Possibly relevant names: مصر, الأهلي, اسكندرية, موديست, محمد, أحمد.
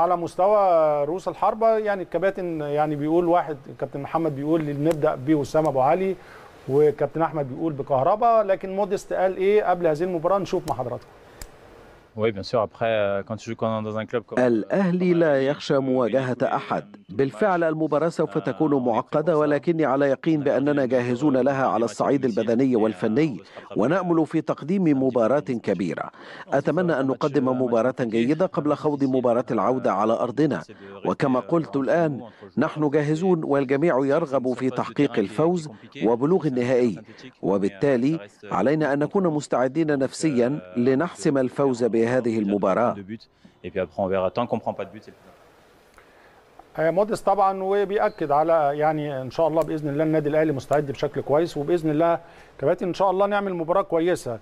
على مستوى رؤوس الحربة يعني الكباتن يعني بيقول واحد، كابتن محمد بيقول نبدأ بوسام أبو علي، وكابتن أحمد بيقول بكهرباء، لكن موديست قال إيه قبل هذه المباراة نشوف مع حضراتكم. الأهلي لا يخشى مواجهة أحد. بالفعل المباراة سوف تكون معقدة، ولكني على يقين بأننا جاهزون لها على الصعيد البدني والفني، ونأمل في تقديم مباراة كبيرة. أتمنى أن نقدم مباراة جيدة قبل خوض مباراة العودة على أرضنا، وكما قلت الآن نحن جاهزون، والجميع يرغب في تحقيق الفوز وبلوغ النهائي، وبالتالي علينا أن نكون مستعدين نفسيا لنحسم الفوز بهذه المباراة. موديست طبعا وبيأكد على يعني ان شاء الله باذن الله النادي الاهلي مستعد بشكل كويس، وباذن الله كباتن ان شاء الله نعمل مباراه كويسه.